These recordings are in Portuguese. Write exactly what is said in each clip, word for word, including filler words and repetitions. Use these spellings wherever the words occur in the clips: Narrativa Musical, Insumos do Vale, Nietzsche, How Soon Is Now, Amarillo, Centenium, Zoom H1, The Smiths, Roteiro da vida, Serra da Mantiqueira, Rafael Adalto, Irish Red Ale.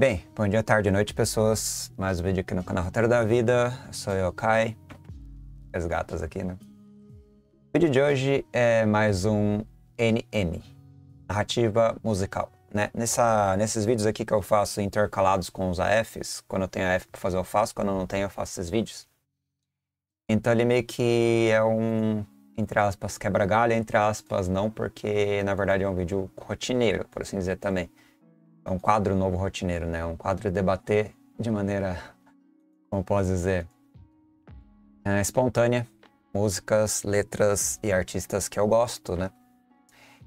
Bem, bom dia, tarde e noite, pessoas. Mais um vídeo aqui no canal Roteiro da Vida. Eu sou eu, Kai. As gatas aqui, né? O vídeo de hoje é mais um N M, Narrativa Musical, né? Nessa, nesses vídeos aqui que eu faço intercalados com os A Fs, quando eu tenho A F pra fazer eu faço, quando eu não tenho eu faço esses vídeos. Então ele meio que é um, entre aspas, quebra-galho, entre aspas não, porque na verdade é um vídeo rotineiro, por assim dizer também. É um quadro novo rotineiro, né? Um quadro de debater de maneira, como posso dizer, é, espontânea. Músicas, letras e artistas que eu gosto, né?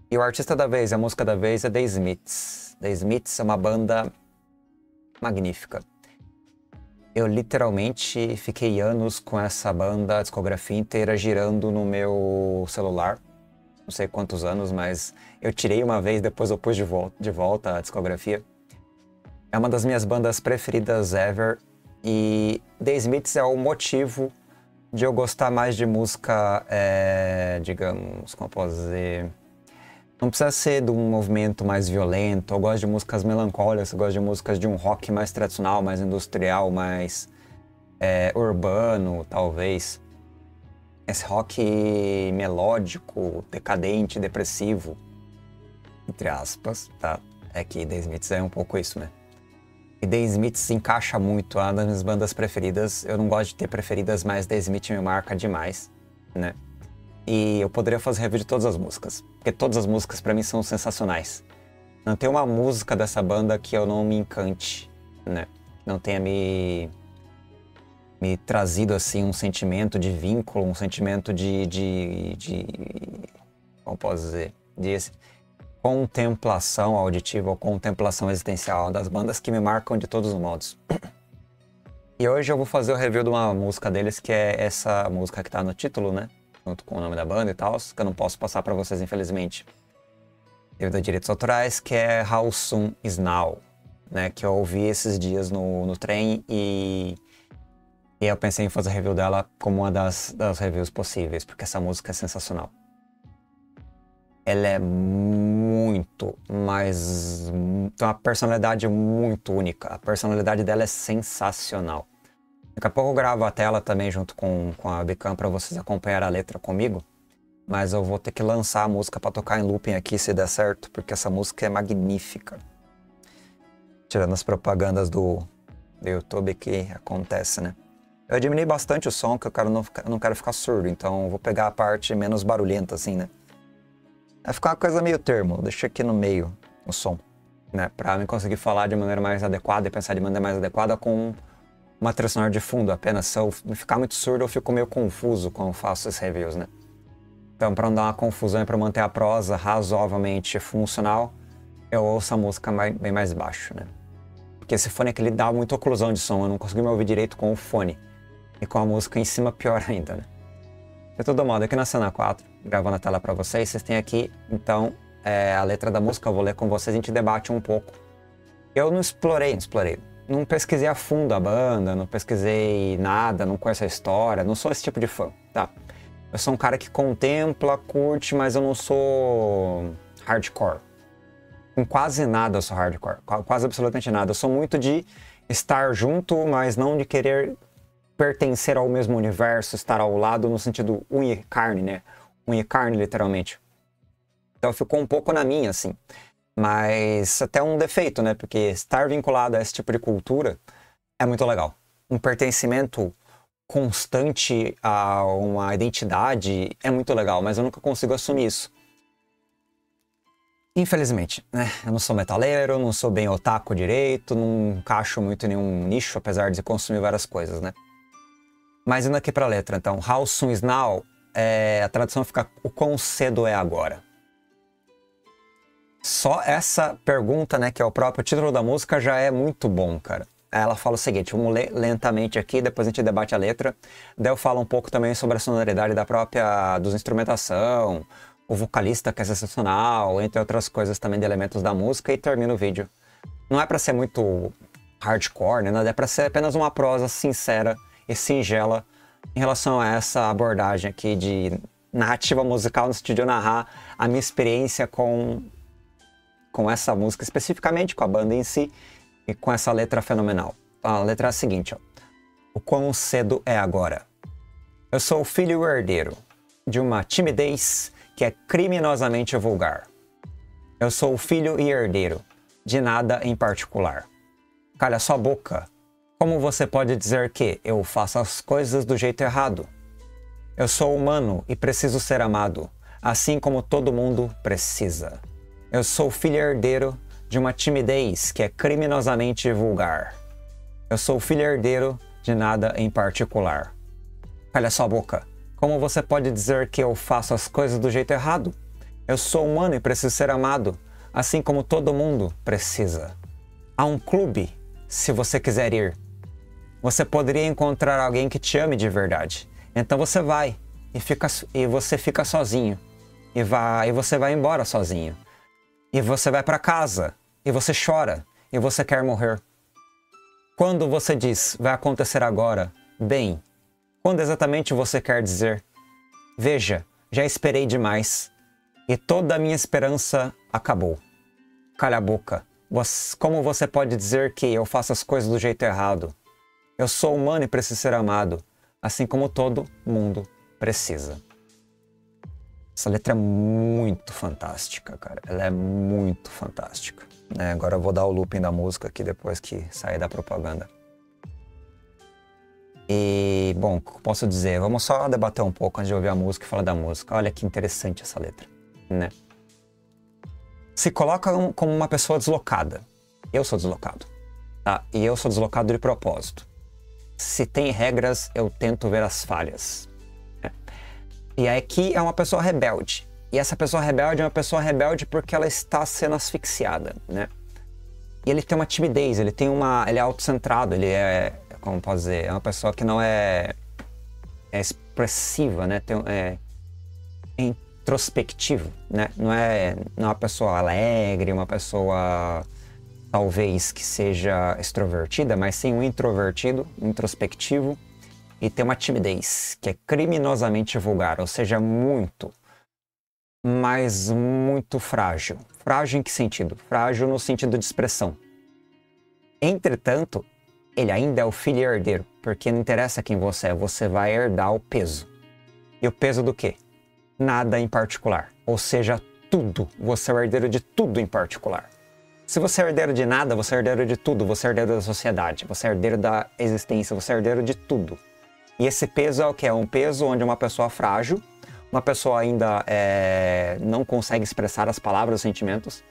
E o artista da vez, a música da vez é The Smiths. The Smiths é uma banda magnífica. Eu literalmente fiquei anos com essa banda, a discografia inteira, girando no meu celular. Não sei quantos anos, mas eu tirei uma vez, depois eu pus de volta, de volta a discografia. É uma das minhas bandas preferidas ever. E The Smiths é o motivo de eu gostar mais de música, é, digamos, como eu posso dizer... Não precisa ser de um movimento mais violento. Eu gosto de músicas melancólicas, eu gosto de músicas de um rock mais tradicional, mais industrial, mais é, urbano, talvez. Esse rock melódico, decadente, depressivo, entre aspas, tá? É que The Smiths é um pouco isso, né? E The Smiths se encaixa muito, é uma das minhas bandas preferidas. Eu não gosto de ter preferidas, mas The Smiths me marca demais, né? E eu poderia fazer review de todas as músicas, porque todas as músicas pra mim são sensacionais. Não tem uma música dessa banda que eu não me encante, né? Não tenha me, me trazido assim um sentimento de vínculo, um sentimento de, de, de como posso dizer, de contemplação auditiva ou contemplação existencial, das bandas que me marcam de todos os modos. E hoje eu vou fazer o review de uma música deles, que é essa música que tá no título, né? Junto com o nome da banda e tal, que eu não posso passar pra vocês, infelizmente, devido a direitos autorais, que é How Soon Is Now, né? Que eu ouvi esses dias no, no trem e, e eu pensei em fazer a review dela como uma das, das reviews possíveis, porque essa música é sensacional. Ela é muito, mas tem uma personalidade muito única, a personalidade dela é sensacional. Daqui a pouco eu gravo a tela também junto com, com a webcam para vocês acompanharem a letra comigo. Mas eu vou ter que lançar a música para tocar em looping aqui se der certo, porque essa música é magnífica. Tirando as propagandas do, do YouTube que acontece, né? Eu diminui bastante o som, que eu quero não, não quero ficar surdo, então eu vou pegar a parte menos barulhenta assim, né? Vai ficar uma coisa meio termo, deixa aqui no meio o som, né? Para eu conseguir falar de maneira mais adequada e pensar de maneira mais adequada com... uma trilha sonora de fundo apenas. Se eu ficar muito surdo, eu fico meio confuso quando faço esses reviews, né? Então, para não dar uma confusão e para manter a prosa razoavelmente funcional, eu ouço a música mais, bem mais baixo, né? Porque esse fone aqui, ele dá muita oclusão de som, eu não consigo me ouvir direito com o fone. E com a música em cima, pior ainda, né? De todo modo, aqui na cena quatro, gravando a tela para vocês, vocês têm aqui, então, é, a letra da música, eu vou ler com vocês, a gente debate um pouco. Eu não explorei, não explorei. Não pesquisei a fundo a banda, não pesquisei nada, não conheço a história, não sou esse tipo de fã, tá? Eu sou um cara que contempla, curte, mas eu não sou hardcore. Com quase nada eu sou hardcore, quase absolutamente nada. Eu sou muito de estar junto, mas não de querer pertencer ao mesmo universo, estar ao lado no sentido unha e carne, né? Unha e carne, literalmente. Então ficou um pouco na minha, assim. Mas até um defeito, né? Porque estar vinculado a esse tipo de cultura é muito legal. Um pertencimento constante a uma identidade é muito legal, mas eu nunca consigo assumir isso. Infelizmente, né? Eu não sou metaleiro, não sou bem otaku direito, não encaixo muito em nenhum nicho, apesar de consumir várias coisas, né? Mas indo aqui pra letra, então. How soon is now? É, a tradução fica o quão cedo é agora. Só essa pergunta, né, que é o próprio título da música, já é muito bom, cara. Ela fala o seguinte, vamos ler lentamente aqui, depois a gente debate a letra. Daí eu falo um pouco também sobre a sonoridade da própria, dos instrumentação, o vocalista que é sensacional, entre outras coisas também de elementos da música, e termino o vídeo. Não é pra ser muito hardcore, né, é pra ser apenas uma prosa sincera e singela em relação a essa abordagem aqui de narrativa musical, no sentido de eu narrar a minha experiência com... com essa música, especificamente com a banda em si, e com essa letra fenomenal. A letra é a seguinte, ó. O quão cedo é agora. Eu sou o filho herdeiro de uma timidez que é criminosamente vulgar. Eu sou o filho e herdeiro de nada em particular. Calha sua boca. Como você pode dizer que eu faço as coisas do jeito errado? Eu sou humano e preciso ser amado, assim como todo mundo precisa. Eu sou filho herdeiro de uma timidez que é criminosamente vulgar. Eu sou filho herdeiro de nada em particular. Calha sua boca. Como você pode dizer que eu faço as coisas do jeito errado? Eu sou humano e preciso ser amado, assim como todo mundo precisa. Há um clube, se você quiser ir. Você poderia encontrar alguém que te ame de verdade. Então você vai e, fica, e você fica sozinho. E, vai, e você vai embora sozinho. E você vai para casa. E você chora. E você quer morrer. Quando você diz, vai acontecer agora, bem, quando exatamente você quer dizer? Veja, já esperei demais. E toda a minha esperança acabou. Calha a boca. Você, como você pode dizer que eu faço as coisas do jeito errado? Eu sou humano e preciso ser amado. Assim como todo mundo precisa. Essa letra é muito fantástica, cara. Ela é muito fantástica. É, agora eu vou dar o looping da música aqui depois que sair da propaganda. E, bom, posso dizer, vamos só debater um pouco antes de ouvir a música e falar da música. Olha que interessante essa letra, né? Se coloca um, como uma pessoa deslocada. Eu sou deslocado, tá? E eu sou deslocado de propósito. Se tem regras, eu tento ver as falhas. É. E aqui é uma pessoa rebelde. E essa pessoa rebelde é uma pessoa rebelde porque ela está sendo asfixiada, né? E ele tem uma timidez, ele tem uma... Ele é autocentrado, ele é... Como posso dizer? É uma pessoa que não é... É expressiva, né? Tem, é introspectivo, né? Não é, não é uma pessoa alegre, uma pessoa... talvez que seja extrovertida, mas sim um introvertido, introspectivo, e tem uma timidez que é criminosamente vulgar, ou seja, muito, mas muito frágil. Frágil em que sentido? Frágil no sentido de expressão. Entretanto, ele ainda é o filho herdeiro, porque não interessa quem você é, você vai herdar o peso. E o peso do quê? Nada em particular, ou seja, tudo. Você é o herdeiro de tudo em particular. Se você é herdeiro de nada, você é herdeiro de tudo, você é herdeiro da sociedade, você é herdeiro da existência, você é herdeiro de tudo. E esse peso é o que? É um peso onde uma pessoa frágil, uma pessoa ainda é, não consegue expressar as palavras, os sentimentos,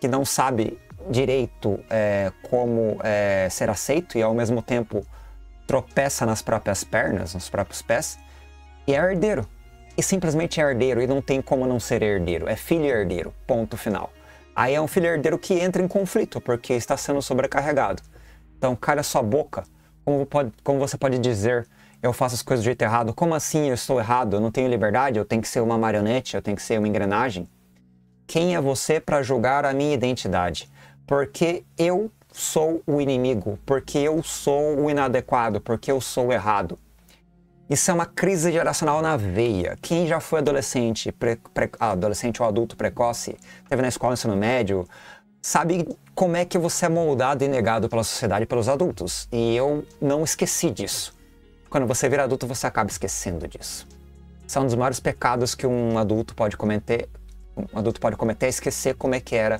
que não sabe direito é, como é, ser aceito e ao mesmo tempo tropeça nas próprias pernas, nos próprios pés, e é herdeiro. E simplesmente é herdeiro e não tem como não ser herdeiro, é filho herdeiro, ponto final. Aí é um filho herdeiro que entra em conflito, porque está sendo sobrecarregado. Então, calha sua boca. Como, pode, como você pode dizer, eu faço as coisas do jeito errado? Como assim eu estou errado? Eu não tenho liberdade? Eu tenho que ser uma marionete? Eu tenho que ser uma engrenagem? Quem é você para julgar a minha identidade? Porque eu sou o inimigo. Porque eu sou o inadequado. Porque eu sou o errado. Isso é uma crise geracional na veia. Quem já foi adolescente, pre, pre, adolescente ou adulto precoce, esteve na escola, ensino médio, sabe como é que você é moldado e negado pela sociedade e pelos adultos. E eu não esqueci disso. Quando você vira adulto, você acaba esquecendo disso. Isso é um dos maiores pecados que um adulto pode cometer. Um adulto pode cometer é esquecer como é que era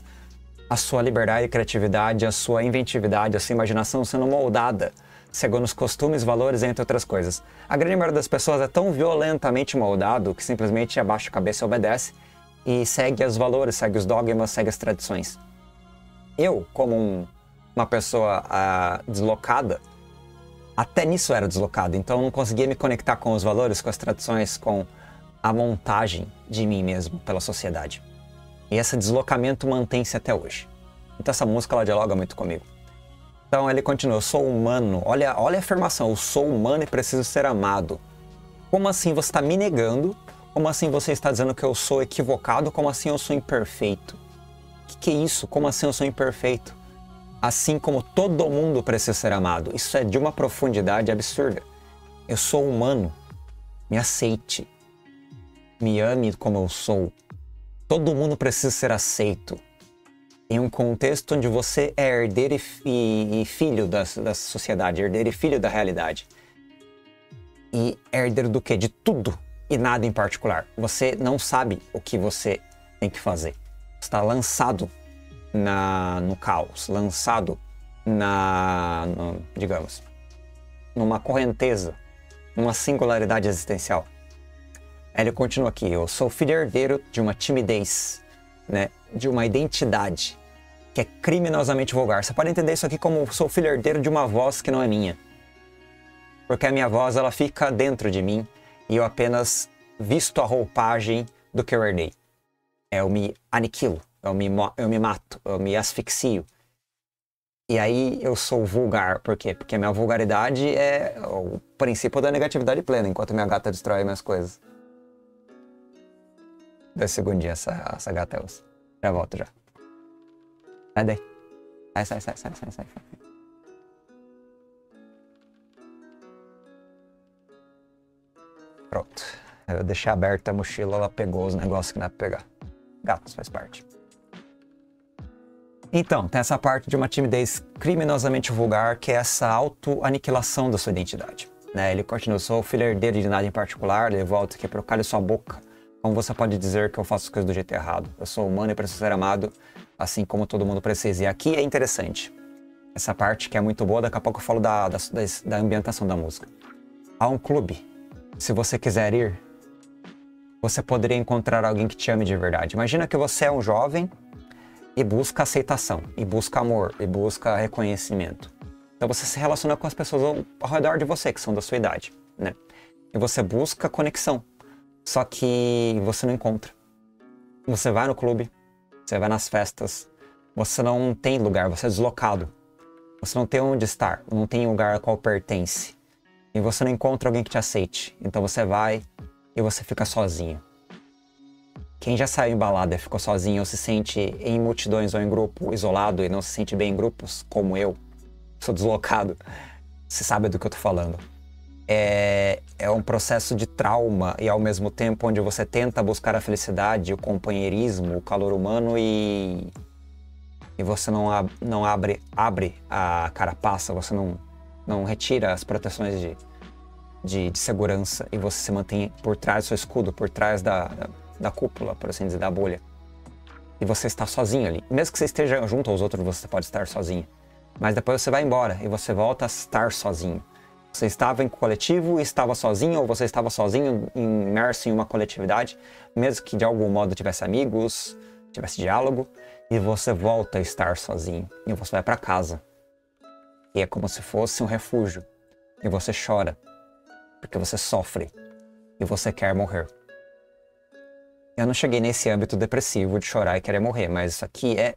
a sua liberdade e criatividade, a sua inventividade, a sua imaginação sendo moldada. Segundo os costumes, valores, entre outras coisas. A grande maioria das pessoas é tão violentamente moldado que simplesmente abaixa a cabeça e obedece e segue os valores, segue os dogmas, segue as tradições. Eu, como um, uma pessoa ah, deslocada, até nisso era deslocado, então não conseguia me conectar com os valores, com as tradições, com a montagem de mim mesmo pela sociedade. E esse deslocamento mantém-se até hoje. Então essa música ela dialoga muito comigo. Então ele continua, eu sou humano, olha, olha a afirmação, eu sou humano e preciso ser amado. Como assim você está me negando? Como assim você está dizendo que eu sou equivocado? Como assim eu sou imperfeito? O que, que é isso? Como assim eu sou imperfeito? Assim como todo mundo precisa ser amado. Isso é de uma profundidade absurda. Eu sou humano, me aceite, me ame como eu sou. Todo mundo precisa ser aceito. em um contexto onde você é herdeiro e, e filho da, da sociedade, herdeiro e filho da realidade. E é herdeiro do quê? De tudo e nada em particular. Você não sabe o que você tem que fazer. Você está lançado na, no caos, lançado na, no, digamos, numa correnteza, numa singularidade existencial. Ele continua aqui, eu sou filho herdeiro de uma timidez, né, de uma identidade que é criminosamente vulgar. Você pode entender isso aqui como sou filho herdeiro de uma voz que não é minha. Porque a minha voz, ela fica dentro de mim e eu apenas visto a roupagem do que eu herdei. Eu me aniquilo, eu me, eu me mato, eu me asfixio. E aí eu sou vulgar, por quê? Porque a minha vulgaridade é o princípio da negatividade plena, enquanto minha gata destrói minhas coisas. Dois segundinhos, essa, essa gata é osso. Já volto, já. Sai daí. Sai, sai, sai, sai, sai, sai. Pronto. Eu deixei aberta a mochila, ela pegou os negócios que não é pra pegar. Gatos, faz parte. Então, tem essa parte de uma timidez criminosamente vulgar, que é essa auto-aniquilação da sua identidade, né? Ele continua, sou filho herdeiro de nada em particular, ele volta aqui pro calho sua boca. Como você pode dizer que eu faço as coisas do jeito errado? Eu sou humano e preciso ser amado, assim como todo mundo precisa. E aqui é interessante. Essa parte que é muito boa, daqui a pouco eu falo da, da, da ambientação da música. Há um clube. Se você quiser ir, você poderia encontrar alguém que te ame de verdade. Imagina que você é um jovem e busca aceitação, e busca amor, e busca reconhecimento. Então você se relaciona com as pessoas ao, ao redor de você, que são da sua idade, né? E você busca conexão. Só que você não encontra. Você vai no clube, você vai nas festas, você não tem lugar, você é deslocado. Você não tem onde estar, não tem lugar a qual pertence. E você não encontra alguém que te aceite. Então você vai e você fica sozinho. Quem já saiu em balada e ficou sozinho, ou se sente em multidões ou em grupo, isolado e não se sente bem em grupos, como eu, sou deslocado, você sabe do que eu tô falando. É, é um processo de trauma e ao mesmo tempo onde você tenta buscar a felicidade, o companheirismo, o calor humano e, e você não, ab, não abre, abre a carapaça, você não, não retira as proteções de, de, de segurança e você se mantém por trás do seu escudo, por trás da, da, da cúpula, por assim dizer, da bolha. E você está sozinho ali. Mesmo que você esteja junto aos outros, você pode estar sozinho. Mas depois você vai embora e você volta a estar sozinho. Você estava em coletivo e estava sozinho, ou você estava sozinho, imerso em uma coletividade, mesmo que de algum modo tivesse amigos, tivesse diálogo, e você volta a estar sozinho, e você vai para casa. E é como se fosse um refúgio, e você chora, porque você sofre, e você quer morrer. Eu não cheguei nesse âmbito depressivo de chorar e querer morrer, mas isso aqui é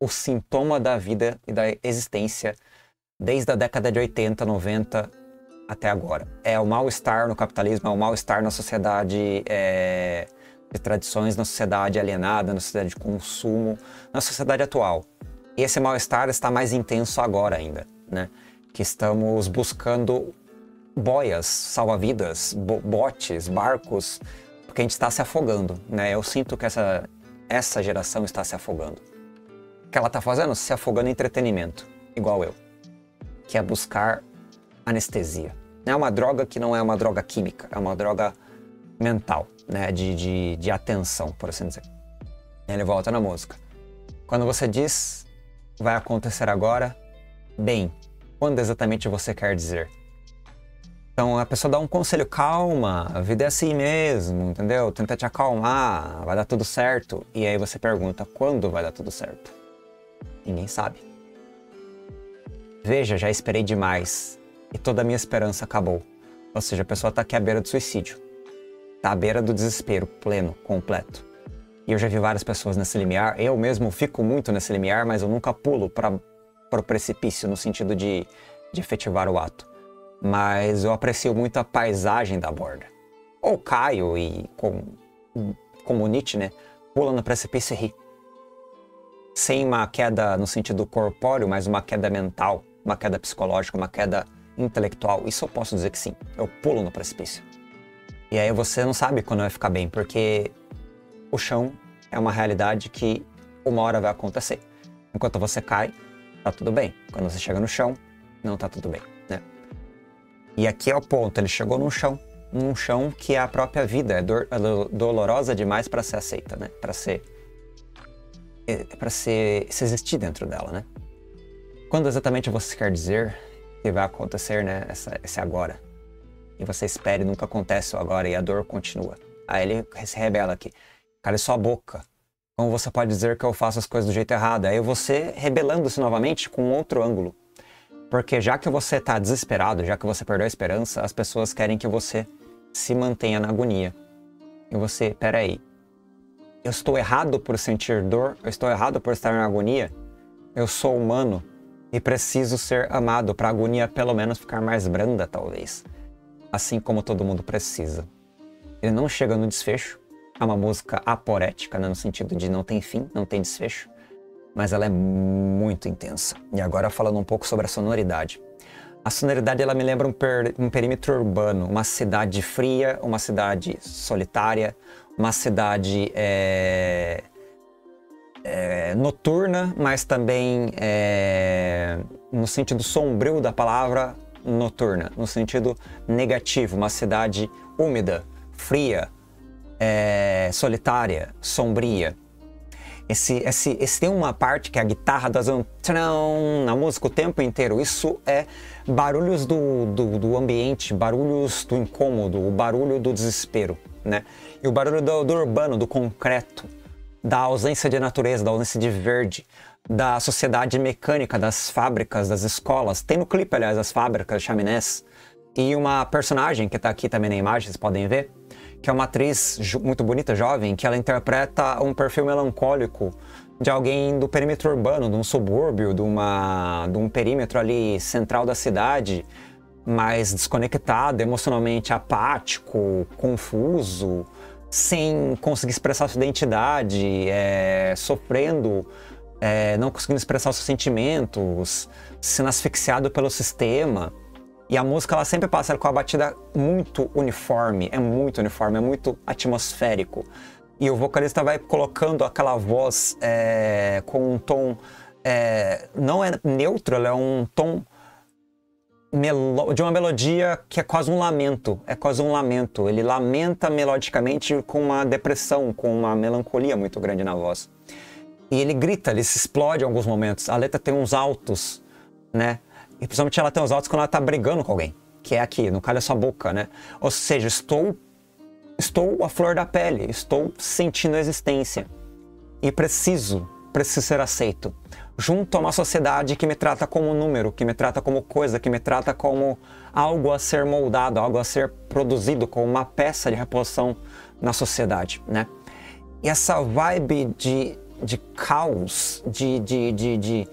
o sintoma da vida e da existência desde a década de oitenta, noventa até agora. É o mal-estar no capitalismo, é o mal-estar na sociedade é, de tradições, na sociedade alienada, na sociedade de consumo, na sociedade atual. E esse mal-estar está mais intenso agora ainda, né? Que estamos buscando boias, salva-vidas, bo botes, barcos, porque a gente está se afogando, né? Eu sinto que essa, essa geração está se afogando. O que ela está fazendo? Se afogando em entretenimento, igual eu. Que é buscar anestesia. É uma droga que não é uma droga química, é uma droga mental, né? de, de, de atenção, por assim dizer. Ele volta na música. Quando você diz, vai acontecer agora, bem, quando exatamente você quer dizer? Então a pessoa dá um conselho, calma, a vida é assim mesmo, entendeu? Tenta te acalmar, vai dar tudo certo. E aí você pergunta, quando vai dar tudo certo? Ninguém sabe. Veja, já esperei demais e toda a minha esperança acabou. Ou seja, a pessoa tá aqui à beira do suicídio. Tá à beira do desespero pleno, completo. E eu já vi várias pessoas nesse limiar. Eu mesmo fico muito nesse limiar, mas eu nunca pulo para o precipício no sentido de, de efetivar o ato. Mas eu aprecio muito a paisagem da borda. Ou caio e, com, como Nietzsche, né, pulo no precipício e ri. Sem uma queda no sentido corpóreo, mas uma queda mental. Uma queda psicológica, uma queda intelectual. Isso eu posso dizer que sim. Eu pulo no precipício. E aí você não sabe quando vai ficar bem, porque o chão é uma realidade que uma hora vai acontecer. Enquanto você cai, tá tudo bem. Quando você chega no chão, não tá tudo bem, né? E aqui é o ponto, ele chegou num chão, num chão que é a própria vida, é, do, é dolorosa demais para ser aceita, né? Para ser, é, para ser, se existir dentro dela, né? Quando exatamente você quer dizer que vai acontecer, né, essa, esse agora? E você espera e nunca acontece o agora e a dor continua. Aí ele se rebela aqui. Cale sua boca. Como você pode dizer que eu faço as coisas do jeito errado? Aí você rebelando-se novamente com outro ângulo. Porque já que você está desesperado, já que você perdeu a esperança, as pessoas querem que você se mantenha na agonia. E você, peraí, eu estou errado por sentir dor? Eu estou errado por estar na agonia? Eu sou humano e preciso ser amado para a agonia pelo menos ficar mais branda, talvez. Assim como todo mundo precisa. Ele não chega no desfecho. É uma música aporética, né? No sentido de não tem fim, não tem desfecho. Mas ela é muito intensa. E agora falando um pouco sobre a sonoridade. A sonoridade, ela me lembra um, per, um perímetro urbano. Uma cidade fria, uma cidade solitária. Uma cidade é, é, noturna, mas também é, no sentido sombrio da palavra, noturna, no sentido negativo, uma cidade úmida, fria, é, solitária, sombria. Esse, esse, esse tem uma parte que é a guitarra das um, tcharam, na música o tempo inteiro. Isso é barulhos do, do, do ambiente, barulhos do incômodo, o barulho do desespero, né? E o barulho do, do urbano, do concreto, da ausência de natureza, da ausência de verde, da sociedade mecânica, das fábricas, das escolas. Tem no clipe, aliás, as fábricas, chaminés. E uma personagem que está aqui também na imagem, vocês podem ver, que é uma atriz muito bonita, jovem, que ela interpreta um perfil melancólico de alguém do perímetro urbano, de um subúrbio, de, uma, de um perímetro ali central da cidade, mas desconectado, emocionalmente apático, confuso, sem conseguir expressar sua identidade, é, sofrendo... É, não conseguindo expressar os seus sentimentos, sendo asfixiado pelo sistema. E a música, ela sempre passa com a batida muito uniforme, é muito uniforme, é muito atmosférico. E o vocalista vai colocando aquela voz é, com um tom, é, não é neutro, ela é um tom melo de uma melodia que é quase um lamento, é quase um lamento. Ele lamenta melodicamente com uma depressão, com uma melancolia muito grande na voz. E ele grita, ele se explode em alguns momentos. A letra tem uns altos, né? E principalmente ela tem uns altos quando ela tá brigando com alguém. Que é aqui, não calha sua boca, né? Ou seja, estou, estou à flor da pele. Estou sentindo a existência. E preciso, preciso ser aceito. Junto a uma sociedade que me trata como número, que me trata como coisa, que me trata como algo a ser moldado, algo a ser produzido, como uma peça de reposição na sociedade, né? E essa vibe de... de caos, de, de, de, de,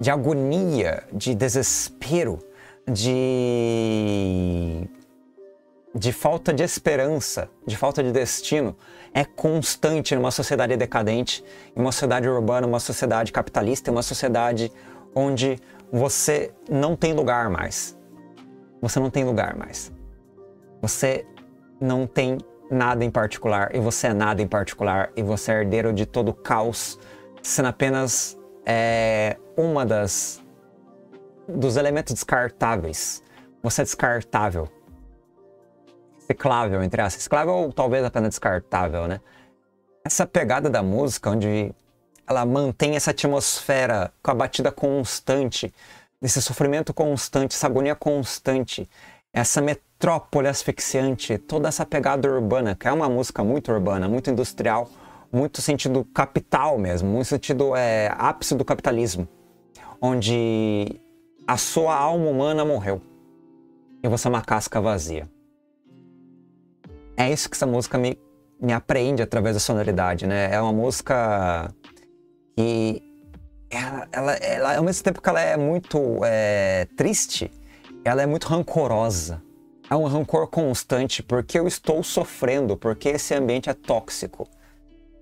de agonia, de desespero, de, de falta de esperança, de falta de destino, é constante numa sociedade decadente, em uma sociedade urbana, uma sociedade capitalista, uma sociedade onde você não tem lugar mais. Você não tem lugar mais. Você não tem nada em particular, e você é nada em particular, e você é herdeiro de todo o caos, sendo apenas é, uma das dos elementos descartáveis. Você é descartável, reciclável, entre aspas, reciclável ou talvez apenas descartável, né? Essa pegada da música, onde ela mantém essa atmosfera com a batida constante, esse sofrimento constante, essa agonia constante, essa metáfora metrópole asfixiante, toda essa pegada urbana, que é uma música muito urbana, muito industrial, muito sentido capital mesmo, muito sentido é, ápice do capitalismo, onde a sua alma humana morreu e você é uma casca vazia. É isso que essa música me, me apreende através da sonoridade, né? É uma música que ela, ela, ela, ao mesmo tempo que ela é muito é, triste, ela é muito rancorosa. É um rancor constante, porque eu estou sofrendo, porque esse ambiente é tóxico.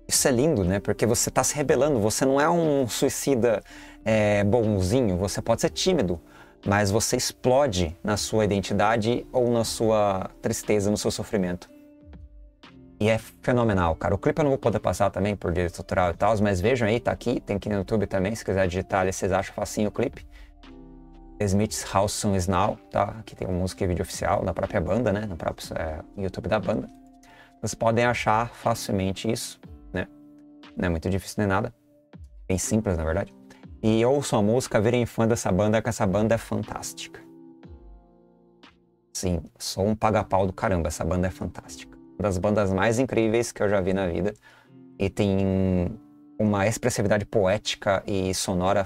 Isso é lindo, né? Porque você está se rebelando, você não é um suicida é, bonzinho, você pode ser tímido, mas você explode na sua identidade ou na sua tristeza, no seu sofrimento. E é fenomenal, cara. O clipe eu não vou poder passar também por direito autoral e tal, mas vejam aí, tá aqui, tem aqui no YouTube também, se quiser digitar ali, vocês acham facinho o clipe. The Smiths, How Soon Is Now, tá? Aqui tem uma música e vídeo oficial da própria banda, né? No próprio é, YouTube da banda. Vocês podem achar facilmente isso, né? Não é muito difícil nem nada. Bem simples, na verdade. E ouçam a música, virem fã dessa banda, que essa banda é fantástica. Sim, sou um paga-pau do caramba, essa banda é fantástica. Uma das bandas mais incríveis que eu já vi na vida. E tem uma expressividade poética e sonora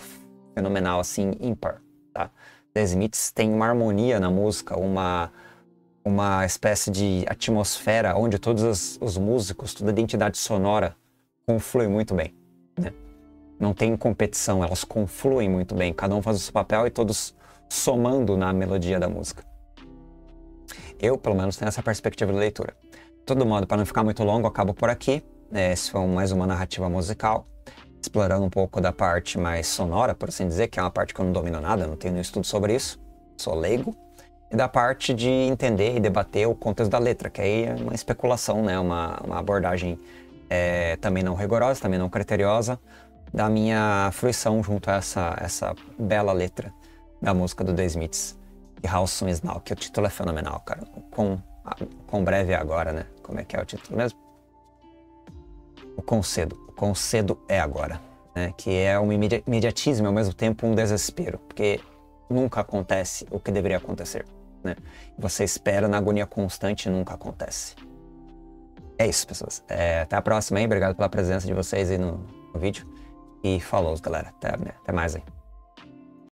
fenomenal, assim, ímpar, tá? The Smiths tem uma harmonia na música, uma, uma espécie de atmosfera onde todos os, os músicos, toda a identidade sonora conflui muito bem, né? Não tem competição, elas confluem muito bem. Cada um faz o seu papel e todos somando na melodia da música. Eu, pelo menos, tenho essa perspectiva de leitura. De todo modo, para não ficar muito longo, eu acabo por aqui. Esse foi mais uma narrativa musical, explorando um pouco da parte mais sonora, por assim dizer, que é uma parte que eu não domino nada, não tenho nenhum estudo sobre isso, sou leigo. E da parte de entender e debater o contexto da letra, que aí é uma especulação, né? uma, uma abordagem é, também não rigorosa, também não criteriosa, da minha fruição junto a essa, essa bela letra da música do The Smiths, e How Soon Is Now, que o título é fenomenal, cara. Com, com breve é agora, né? Como é que é o título mesmo? O quão cedo. O quão cedo é agora, né? Que é um imediatismo e ao mesmo tempo um desespero, porque nunca acontece o que deveria acontecer, né? Você espera na agonia constante e nunca acontece. É isso, pessoas. É, até a próxima aí, obrigado pela presença de vocês aí no, no vídeo. E falou, galera. Até, até mais aí.